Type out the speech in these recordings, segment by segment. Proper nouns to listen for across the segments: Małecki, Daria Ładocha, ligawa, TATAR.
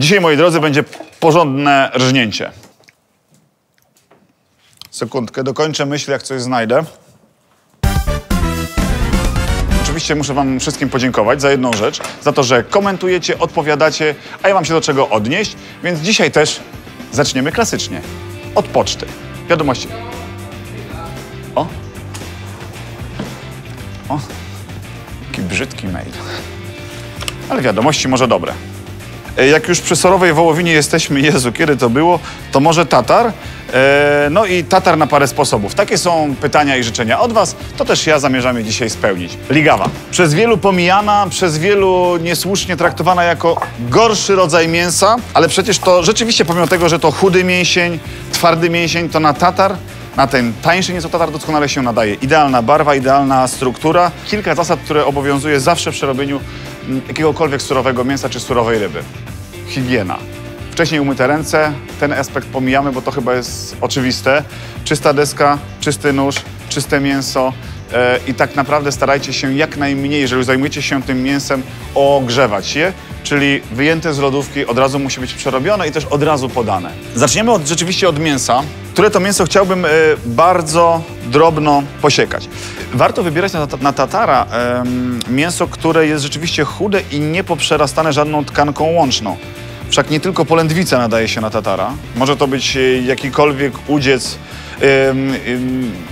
Dzisiaj, moi drodzy, będzie porządne rżnięcie. Sekundkę, dokończę myśl, jak coś znajdę. Oczywiście muszę wam wszystkim podziękować za jedną rzecz, za to, że komentujecie, odpowiadacie, a ja mam się do czego odnieść, więc dzisiaj też zaczniemy klasycznie. Od poczty. Wiadomości. O! O! Jaki brzydki mail. Ale wiadomości może dobre. Jak już przy sorowej wołowinie jesteśmy, Jezu, kiedy to było, to może tatar? No i tatar na parę sposobów. Takie są pytania i życzenia od was, to też ja zamierzam je dzisiaj spełnić. Ligawa. Przez wielu pomijana, przez wielu niesłusznie traktowana jako gorszy rodzaj mięsa, ale przecież to rzeczywiście, pomimo tego, że to chudy mięsień, twardy mięsień, to na tatar, na ten tańszy nieco tatar doskonale się nadaje. Idealna barwa, idealna struktura. Kilka zasad, które obowiązuje zawsze przy robieniu jakiegokolwiek surowego mięsa czy surowej ryby. Higiena. Wcześniej umyte ręce, ten aspekt pomijamy, bo to chyba jest oczywiste. Czysta deska, czysty nóż, czyste mięso i tak naprawdę starajcie się jak najmniej, jeżeli zajmujecie się tym mięsem, ogrzewać je, czyli wyjęte z lodówki od razu musi być przerobione i też od razu podane. Zaczniemy rzeczywiście od mięsa, które to mięso chciałbym bardzo drobno posiekać. Warto wybierać na tatara mięso, które jest rzeczywiście chude i nie poprzerastane żadną tkanką łączną. Wszak nie tylko polędwica nadaje się na tatara. Może to być jakikolwiek udziec,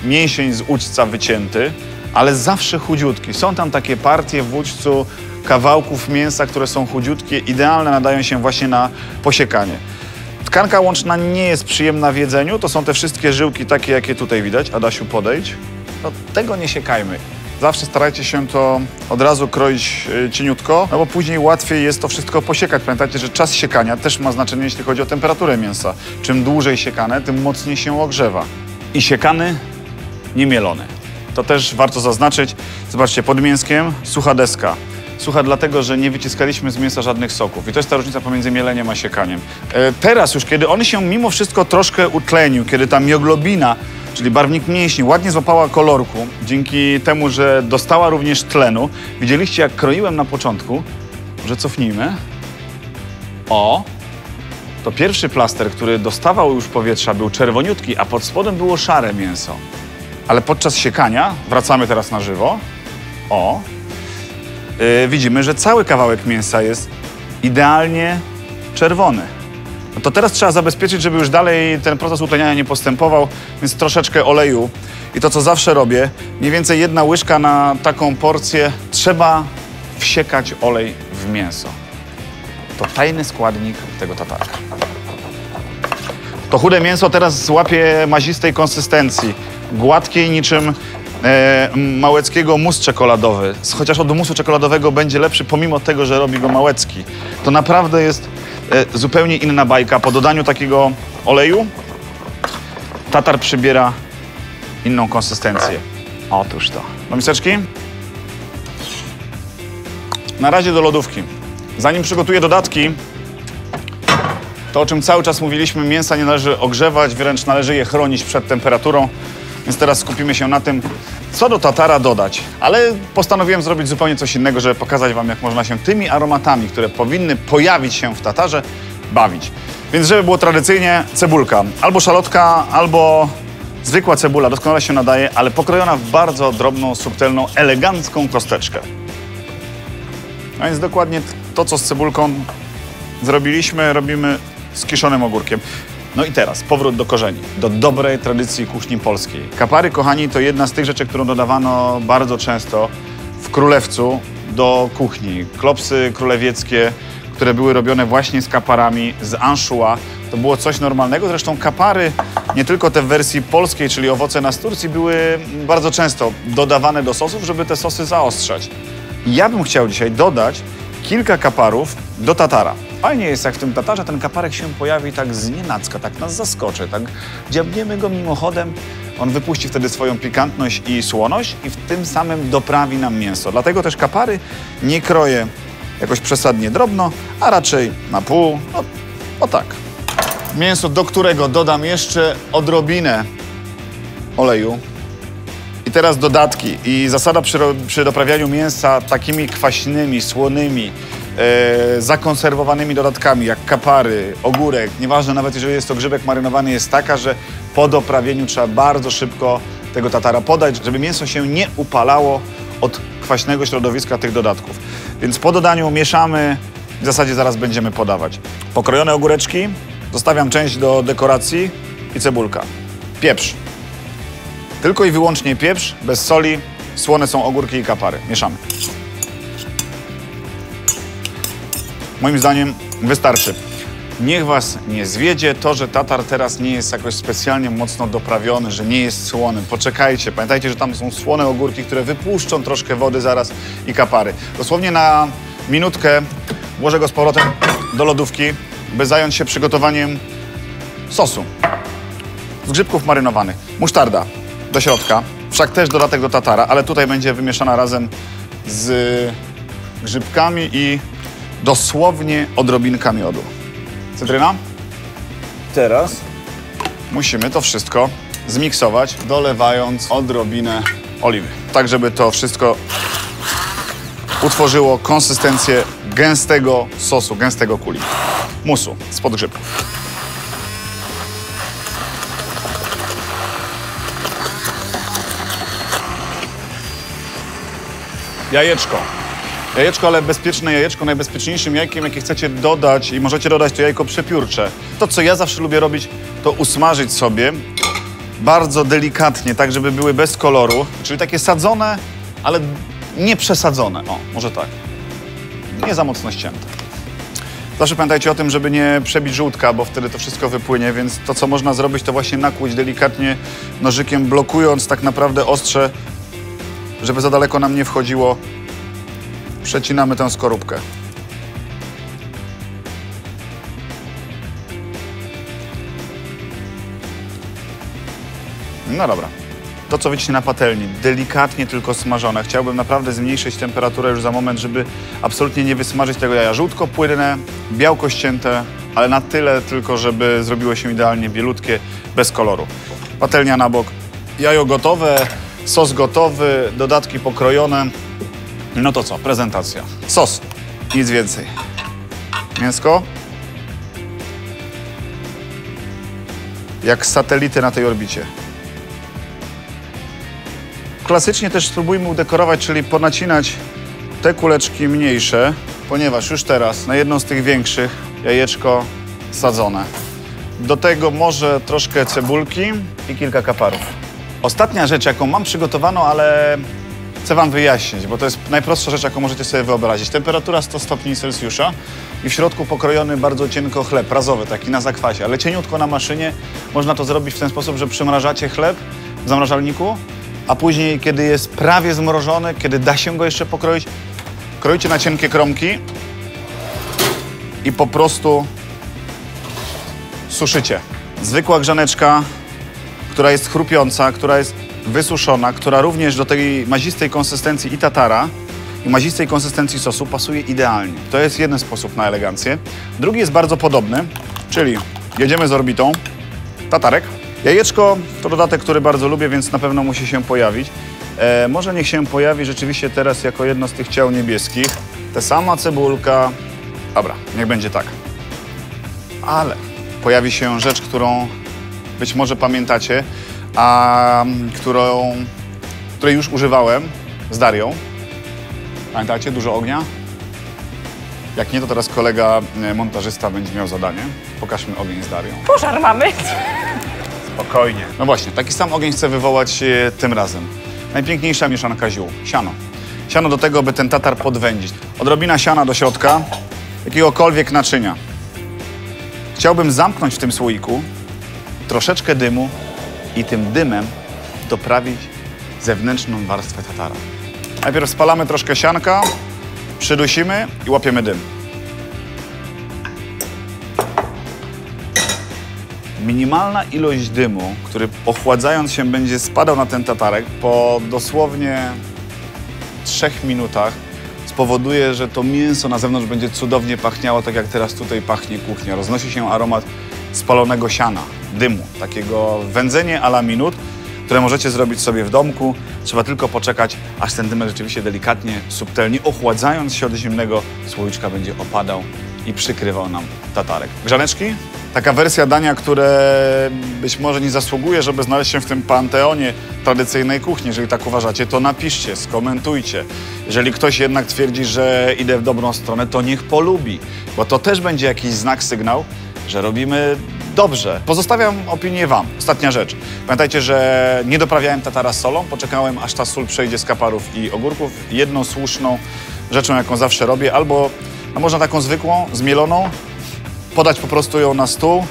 mięsień z udźca wycięty, ale zawsze chudziutki. Są tam takie partie w udźcu kawałków mięsa, które są chudziutkie, idealne, nadają się właśnie na posiekanie. Tkanka łączna nie jest przyjemna w jedzeniu, to są te wszystkie żyłki takie, jakie tutaj widać. Adasiu, podejdź. No, tego nie siekajmy. Zawsze starajcie się to od razu kroić cieniutko, no bo później łatwiej jest to wszystko posiekać. Pamiętajcie, że czas siekania też ma znaczenie, jeśli chodzi o temperaturę mięsa. Czym dłużej siekane, tym mocniej się ogrzewa. I siekany, nie mielony. To też warto zaznaczyć. Zobaczcie, pod mięskiem sucha deska. Sucha dlatego, że nie wyciskaliśmy z mięsa żadnych soków. I to jest ta różnica pomiędzy mieleniem a siekaniem. Teraz już, kiedy on się mimo wszystko troszkę utlenił, kiedy ta mioglobina, czyli barwnik mięśni, ładnie złapała kolorku, dzięki temu, że dostała również tlenu. Widzieliście, jak kroiłem na początku, może cofnijmy. O! To pierwszy plaster, który dostawał już powietrza, był czerwoniutki, a pod spodem było szare mięso. Ale podczas siekania, wracamy teraz na żywo, o! Widzimy, że cały kawałek mięsa jest idealnie czerwony. No to teraz trzeba zabezpieczyć, żeby już dalej ten proces utleniania nie postępował, więc troszeczkę oleju. I to, co zawsze robię, mniej więcej 1 łyżka na taką porcję, trzeba wsiekać olej w mięso. To tajny składnik tego tatara. To chude mięso teraz złapie mazistej konsystencji, gładkiej niczym Małeckiego mus czekoladowy. Chociaż od musu czekoladowego będzie lepszy, pomimo tego, że robi go Małecki. To naprawdę jest zupełnie inna bajka. Po dodaniu takiego oleju tatar przybiera inną konsystencję. Otóż to. Do miseczki. Na razie do lodówki. Zanim przygotuję dodatki, to o czym cały czas mówiliśmy, mięsa nie należy ogrzewać, wręcz należy je chronić przed temperaturą. Więc teraz skupimy się na tym, co do tatara dodać. Ale postanowiłem zrobić zupełnie coś innego, żeby pokazać wam, jak można się tymi aromatami, które powinny pojawić się w tatarze, bawić. Więc żeby było tradycyjnie, cebulka. Albo szalotka, albo zwykła cebula. Doskonale się nadaje, ale pokrojona w bardzo drobną, subtelną, elegancką kosteczkę. No więc dokładnie to, co z cebulką zrobiliśmy, robimy z kiszonym ogórkiem. No i teraz powrót do korzeni, do dobrej tradycji kuchni polskiej. Kapary, kochani, to jedna z tych rzeczy, którą dodawano bardzo często w królewcu do kuchni. Klopsy królewieckie, które były robione właśnie z kaparami, z anchois, to było coś normalnego. Zresztą kapary, nie tylko te w wersji polskiej, czyli owoce nasturcji, były bardzo często dodawane do sosów, żeby te sosy zaostrzać. Ja bym chciał dzisiaj dodać kilka kaparów do tatara. Fajnie jest, jak w tym tatarze ten kaparek się pojawi tak znienacka, tak nas zaskoczy, tak dziabniemy go mimochodem, on wypuści wtedy swoją pikantność i słoność i w tym samym doprawi nam mięso. Dlatego też kapary nie kroję jakoś przesadnie drobno, a raczej na pół, no, o tak. Mięso, do którego dodam jeszcze odrobinę oleju. I teraz dodatki i zasada przy doprawianiu mięsa takimi kwaśnymi, słonymi, zakonserwowanymi dodatkami, jak kapary, ogórek, nieważne, nawet jeżeli jest to grzybek marynowany, jest taka, że po doprawieniu trzeba bardzo szybko tego tatara podać, żeby mięso się nie upalało od kwaśnego środowiska tych dodatków. Więc po dodaniu mieszamy, w zasadzie zaraz będziemy podawać. Pokrojone ogóreczki, zostawiam część do dekoracji i cebulka. Pieprz. Tylko i wyłącznie pieprz, bez soli, słone są ogórki i kapary. Mieszamy. Moim zdaniem wystarczy. Niech was nie zwiedzie to, że tatar teraz nie jest jakoś specjalnie mocno doprawiony, że nie jest słony. Poczekajcie, pamiętajcie, że tam są słone ogórki, które wypuszczą troszkę wody zaraz i kapary. Dosłownie na minutkę włożę go z powrotem do lodówki, by zająć się przygotowaniem sosu z grzybków marynowanych. Musztarda do środka, wszak też dodatek do tatara, ale tutaj będzie wymieszana razem z grzybkami i dosłownie odrobinka miodu. Cytryna? Teraz musimy to wszystko zmiksować, dolewając odrobinę oliwy. Tak, żeby to wszystko utworzyło konsystencję gęstego sosu, gęstego kuli. Musu spod grzybków. Jajeczko. Jajeczko, ale bezpieczne jajeczko, najbezpieczniejszym jajkiem, jakie chcecie dodać i możecie dodać, to jajko przepiórcze. To, co ja zawsze lubię robić, to usmażyć sobie bardzo delikatnie, tak żeby były bez koloru, czyli takie sadzone, ale nie przesadzone. O, może tak. Nie za mocno ścięte. Zawsze pamiętajcie o tym, żeby nie przebić żółtka, bo wtedy to wszystko wypłynie, więc to, co można zrobić, to właśnie nakłuć delikatnie nożykiem, blokując tak naprawdę ostrze, żeby za daleko nam nie wchodziło. Przecinamy tę skorupkę. No dobra. To, co widzicie na patelni, delikatnie tylko smażone. Chciałbym naprawdę zmniejszyć temperaturę już za moment, żeby absolutnie nie wysmażyć tego jaja. Żółtko płynne, białko ścięte, ale na tyle tylko, żeby zrobiło się idealnie bielutkie, bez koloru. Patelnia na bok. Jajo gotowe, sos gotowy, dodatki pokrojone. No to co? Prezentacja. Sos. Nic więcej. Mięsko. Jak satelity na tej orbicie. Klasycznie też spróbujmy udekorować, czyli ponacinać te kuleczki mniejsze, ponieważ już teraz na jedną z tych większych jajeczko sadzone. Do tego może troszkę cebulki i kilka kaparów. Ostatnia rzecz, jaką mam przygotowaną, ale chcę wam wyjaśnić, bo to jest najprostsza rzecz, jaką możecie sobie wyobrazić. Temperatura 100 stopni Celsjusza i w środku pokrojony bardzo cienko chleb, razowy taki, na zakwasie, ale cieniutko na maszynie. Można to zrobić w ten sposób, że przymrażacie chleb w zamrażalniku, a później, kiedy jest prawie zmrożony, kiedy da się go jeszcze pokroić, kroicie na cienkie kromki i po prostu suszycie. Zwykła grzaneczka, która jest chrupiąca, która jest wysuszona, która również do tej mazistej konsystencji i tatara, i mazistej konsystencji sosu pasuje idealnie. To jest jeden sposób na elegancję. Drugi jest bardzo podobny, czyli jedziemy z orbitą, tatarek. Jajeczko to dodatek, który bardzo lubię, więc na pewno musi się pojawić. Może niech się pojawi rzeczywiście teraz jako jedno z tych ciał niebieskich. Ta sama cebulka. Dobra, niech będzie tak. Ale pojawi się rzecz, którą być może pamiętacie, a której już używałem z Darią. Pamiętacie? Dużo ognia? Jak nie, to teraz kolega montażysta będzie miał zadanie. Pokażmy ogień z Darią. Pożar mamy. Spokojnie. No właśnie, taki sam ogień chcę wywołać tym razem. Najpiękniejsza mieszanka ziół. Siano. Siano do tego, by ten tatar podwędzić. Odrobina siana do środka, jakiegokolwiek naczynia. Chciałbym zamknąć w tym słoiku troszeczkę dymu i tym dymem doprawić zewnętrzną warstwę tatara. Najpierw spalamy troszkę sianka, przydusimy i łapiemy dym. Minimalna ilość dymu, który ochładzając się będzie spadał na ten tatarek, po dosłownie 3 minutach spowoduje, że to mięso na zewnątrz będzie cudownie pachniało, tak jak teraz tutaj pachnie kuchnia. Roznosi się aromat spalonego siana, dymu, takiego wędzenie à la minut, które możecie zrobić sobie w domku. Trzeba tylko poczekać, aż ten dymek rzeczywiście delikatnie, subtelnie, ochładzając się od zimnego słoiczka, będzie opadał i przykrywał nam tatarek. Grzaneczki? Taka wersja dania, które być może nie zasługuje, żeby znaleźć się w tym panteonie tradycyjnej kuchni. Jeżeli tak uważacie, to napiszcie, skomentujcie. Jeżeli ktoś jednak twierdzi, że idę w dobrą stronę, to niech polubi, bo to też będzie jakiś znak, sygnał, że robimy dobrze. Pozostawiam opinię wam. Ostatnia rzecz. Pamiętajcie, że nie doprawiałem tatara z solą. Poczekałem, aż ta sól przejdzie z kaparów i ogórków. Jedną słuszną rzeczą, jaką zawsze robię, albo można taką zwykłą, zmieloną, podać po prostu ją na stół,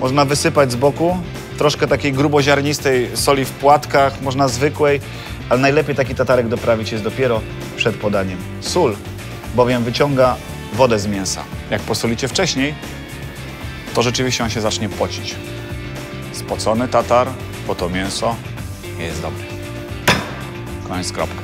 można wysypać z boku troszkę takiej gruboziarnistej soli w płatkach, można zwykłej, ale najlepiej taki tatarek doprawić jest dopiero przed podaniem. Sól bowiem wyciąga wodę z mięsa. Jak posolicie wcześniej, to rzeczywiście on się zacznie pocić. Spocony tatar, po to mięso nie jest dobry. Koniec, kropka.